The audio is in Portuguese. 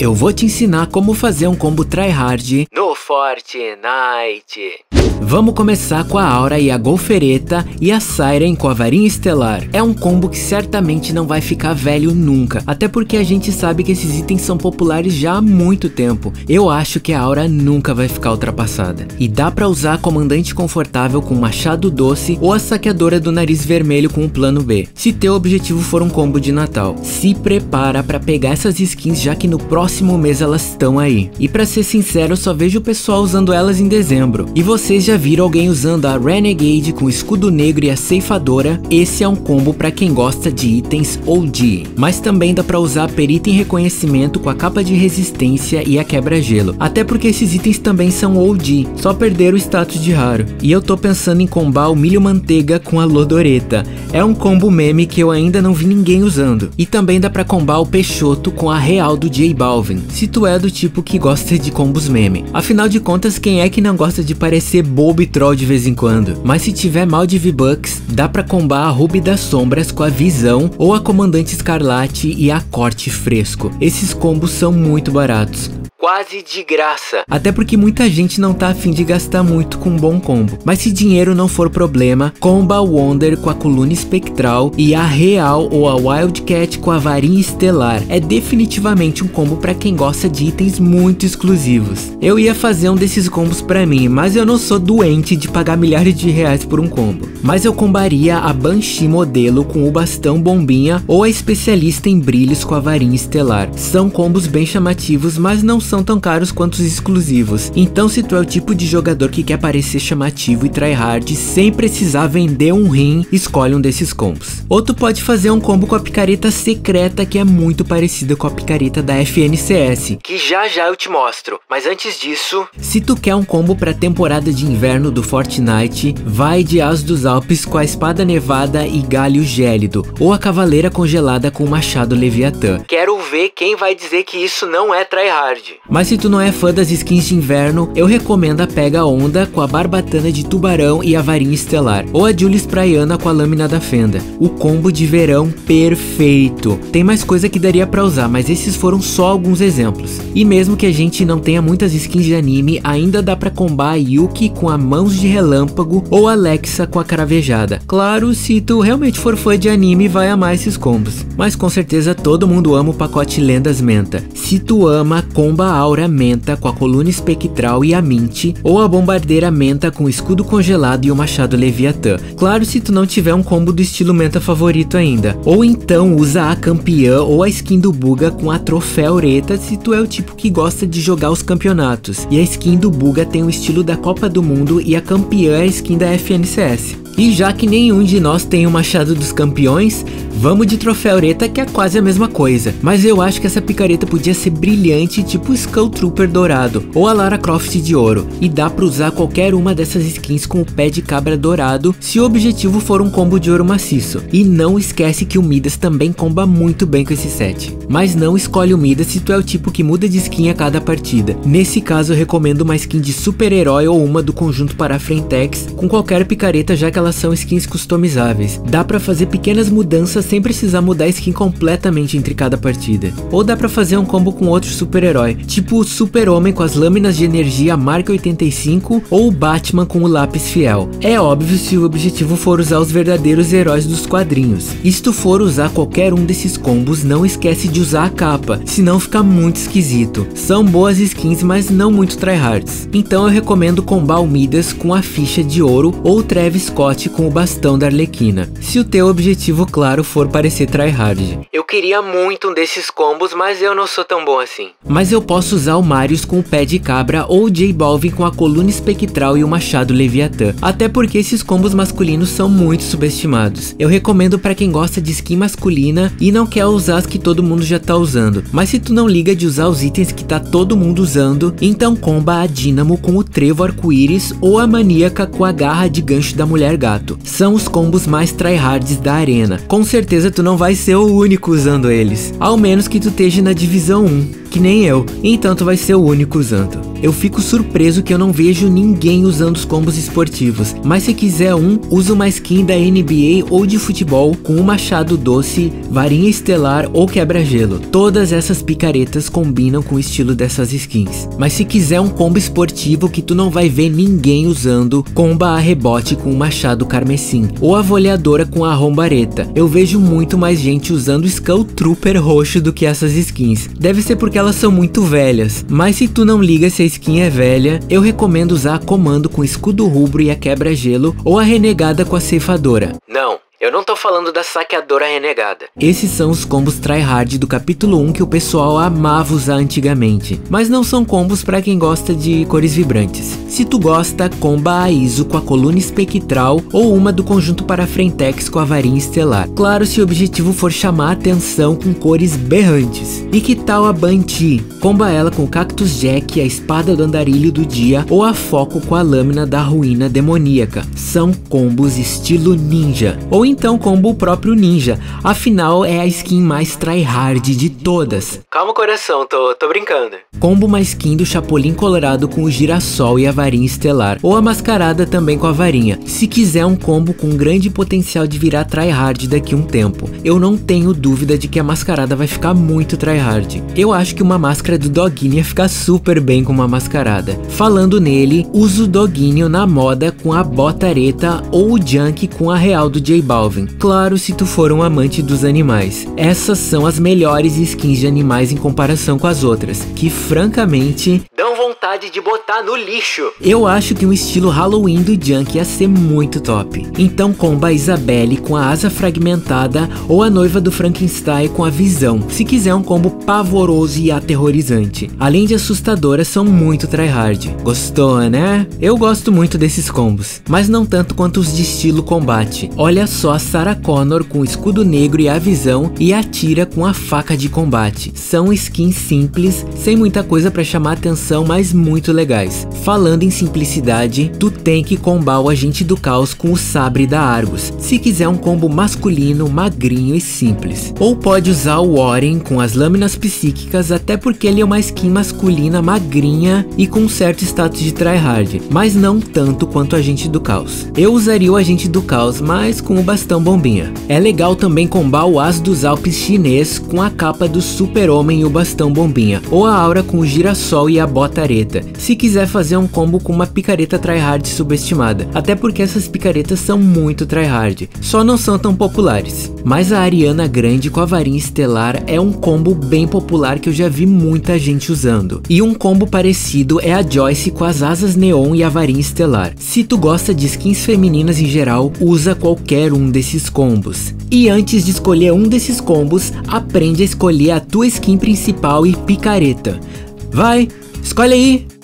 Eu vou te ensinar como fazer um combo tryhard no Fortnite. Vamos começar com a Aura e a Golfereta e a Siren com a varinha estelar. É um combo que certamente não vai ficar velho nunca, até porque a gente sabe que esses itens são populares já há muito tempo. Eu acho que a Aura nunca vai ficar ultrapassada. E dá pra usar a Comandante Confortável com Machado Doce ou a Saqueadora do Nariz Vermelho com o Plano B, se teu objetivo for um combo de Natal. Se prepara pra pegar essas skins, já que no próximo mês elas estão aí. E pra ser sincero, eu só vejo o pessoal usando elas em dezembro. E vocês já viram alguém usando a Renegade com o Escudo Negro e a Ceifadora? Esse é um combo para quem gosta de itens OG. Mas também dá para usar a Perita em Reconhecimento com a Capa de Resistência e a Quebra-Gelo, até porque esses itens também são OG, só perderam o status de raro. E eu tô pensando em combar o Milho Manteiga com a Lodoreta. É um combo meme que eu ainda não vi ninguém usando. E também dá para combar o Peixoto com a Real do J Balvin, se tu é do tipo que gosta de combos meme. Afinal de contas, quem é que não gosta de parecer bobo e troll de vez em quando? Mas se tiver mal de V-Bucks, dá pra combar a Ruby das Sombras com a Visão ou a Comandante Escarlate e a Corte Fresco. Esses combos são muito baratos, quase de graça, até porque muita gente não tá afim de gastar muito com um bom combo. Mas se dinheiro não for problema, comba a Wonder com a coluna espectral e a Real ou a Wildcat com a varinha estelar. É definitivamente um combo pra quem gosta de itens muito exclusivos. Eu ia fazer um desses combos pra mim, mas eu não sou doente de pagar milhares de reais por um combo. Mas eu combaria a Banshee modelo com o Bastão Bombinha ou a Especialista em Brilhos com a varinha estelar. São combos bem chamativos, mas não são tão caros quanto os exclusivos. Então, se tu é o tipo de jogador que quer parecer chamativo e tryhard sem precisar vender um rim, escolhe um desses combos. Ou tu pode fazer um combo com a picareta secreta, que é muito parecida com a picareta da FNCS, que já eu te mostro. Mas antes disso, se tu quer um combo pra temporada de inverno do Fortnite, vai de As dos Alpes com a Espada Nevada e Galho Gélido, ou a Cavaleira Congelada com o Machado Leviatã. Quero ver quem vai dizer que isso não é tryhard. Mas se tu não é fã das skins de inverno, eu recomendo a Pega Onda com a Barbatana de Tubarão e a Varinha Estelar, ou a Julius Praiana com a Lâmina da Fenda. O combo de verão perfeito. Tem mais coisa que daria pra usar, mas esses foram só alguns exemplos. E mesmo que a gente não tenha muitas skins de anime, ainda dá pra combar a Yuki com a Mãos de Relâmpago ou a Alexa com a Cravejada. Claro, se tu realmente for fã de anime, vai amar esses combos. Mas com certeza todo mundo ama o pacote Lendas Menta. Se tu ama, comba a Aura Menta com a coluna espectral e a Mint, ou a Bombardeira Menta com o Escudo Congelado e o Machado Leviatã. Claro, se tu não tiver um combo do estilo Menta favorito ainda. Ou então usa a Campeã ou a skin do Buga com a Troféureta, se tu é o tipo que gosta de jogar os campeonatos. E a skin do Buga tem o estilo da Copa do Mundo e a Campeã é a skin da FNCS. E já que nenhum de nós tem o Machado dos Campeões, vamos de Troféureta, que é quase a mesma coisa. Mas eu acho que essa picareta podia ser brilhante, tipo o Skull Trooper dourado, ou a Lara Croft de ouro. E dá pra usar qualquer uma dessas skins com o pé de cabra dourado, se o objetivo for um combo de ouro maciço. E não esquece que o Midas também comba muito bem com esse set. Mas não escolhe o Midas se tu é o tipo que muda de skin a cada partida. Nesse caso, eu recomendo uma skin de super-herói ou uma do conjunto para a Frentex, com qualquer picareta, já que elas são skins customizáveis. Dá pra fazer pequenas mudanças sem precisar mudar a skin completamente entre cada partida. Ou dá pra fazer um combo com outro super-herói, tipo o Super-Homem com as lâminas de energia marca 85 ou o Batman com o lápis fiel. É óbvio se o objetivo for usar os verdadeiros heróis dos quadrinhos. E se tu for usar qualquer um desses combos, não esquece de usar a capa, senão fica muito esquisito. São boas skins, mas não muito tryhards. Então eu recomendo combar o Midas com a ficha de ouro ou o Travis Scott com o bastão da Arlequina, se o teu objetivo, claro, for parecer tryhard. Eu queria muito um desses combos, mas eu não sou tão bom assim. Mas eu posso usar o Marius com o pé de cabra ou o J Balvin com a coluna espectral e o machado Leviatã, até porque esses combos masculinos são muito subestimados. Eu recomendo pra quem gosta de skin masculina e não quer usar as que todo mundo já tá usando. Mas se tu não liga de usar os itens que tá todo mundo usando, então comba a Dínamo com o trevo arco-íris ou a Maníaca com a garra de gancho da mulher gato. São os combos mais tryhards da arena. Com certeza tu não vai ser o único usando eles, ao menos que tu esteja na divisão 1, que nem eu. Então tu vai ser o único usando. Eu fico surpreso que eu não vejo ninguém usando os combos esportivos, mas se quiser um, usa uma skin da NBA ou de futebol com o Machado Doce, Varinha Estelar ou Quebra-Gelo. Todas essas picaretas combinam com o estilo dessas skins. Mas se quiser um combo esportivo que tu não vai ver ninguém usando, comba a rebote com o Machado Carmesim ou a Voleadora com a Rombareta. Eu vejo muito mais gente usando Skull Trooper roxo do que essas skins. Deve ser porque elas são muito velhas, mas se tu não liga se a skin é velha, eu recomendo usar a Comando com Escudo Rubro e a Quebra-Gelo ou a Renegada com a Ceifadora. Não, eu não tô falando da Saqueadora Renegada. Esses são os combos tryhard do capítulo 1 que o pessoal amava usar antigamente, mas não são combos pra quem gosta de cores vibrantes. Se tu gosta, comba a ISO com a coluna espectral ou uma do conjunto para Frentex com a varinha estelar. Claro, se o objetivo for chamar a atenção com cores berrantes. E que tal a Banshee? Comba ela com o Cactus Jack, a espada do andarilho do dia ou a Foco com a lâmina da ruína demoníaca. São combos estilo ninja. Ou então combo o próprio ninja, afinal é a skin mais tryhard de todas. Calma coração, tô brincando. Combo uma skin do Chapolin Colorado com o girassol e a varinha estelar, ou a mascarada também com a varinha, se quiser um combo com grande potencial de virar tryhard daqui um tempo. Eu não tenho dúvida de que a mascarada vai ficar muito tryhard. Eu acho que uma máscara do Doguinho ia ficar super bem com uma mascarada. Falando nele, uso o Doguinho na moda com a Botareta ou o Junk com a Real do J Balvin. Claro, se tu for um amante dos animais. Essas são as melhores skins de animais em comparação com as outras, que francamente dão vontade de botar no lixo. Eu acho que um estilo Halloween do Junk ia ser muito top. Então comba a Isabelle com a asa fragmentada ou a noiva do Frankenstein com a visão, se quiser um combo pavoroso e aterrorizante. Além de assustadoras, são muito tryhard. Gostou, né? Eu gosto muito desses combos, mas não tanto quanto os de estilo combate. Olha só a Sarah Connor com o escudo negro e a visão e a Tira com a faca de combate. São skins simples, sem muita coisa pra chamar atenção, mas muito legais. Falando em simplicidade, tu tem que combar o agente do caos com o sabre da Argus, se quiser um combo masculino, magrinho e simples. Ou pode usar o Warren com as lâminas psíquicas, até porque ele é uma skin masculina magrinha e com um certo status de tryhard, mas não tanto quanto o agente do caos. Eu usaria o agente do caos, mas com o Bastão Bombinha. É legal também combar o As dos Alpes chinês com a capa do Super-Homem e o Bastão Bombinha, ou a Aura com o girassol e a Botareta, se quiser fazer um combo com uma picareta tryhard subestimada, até porque essas picaretas são muito tryhard, só não são tão populares. Mas a Ariana Grande com a varinha estelar é um combo bem popular que eu já vi muita gente usando. E um combo parecido é a Joyce com as asas neon e a varinha estelar. Se tu gosta de skins femininas em geral, usa qualquer um desses combos. E antes de escolher um desses combos, aprende a escolher a tua skin principal e picareta. Vai, escolhe aí!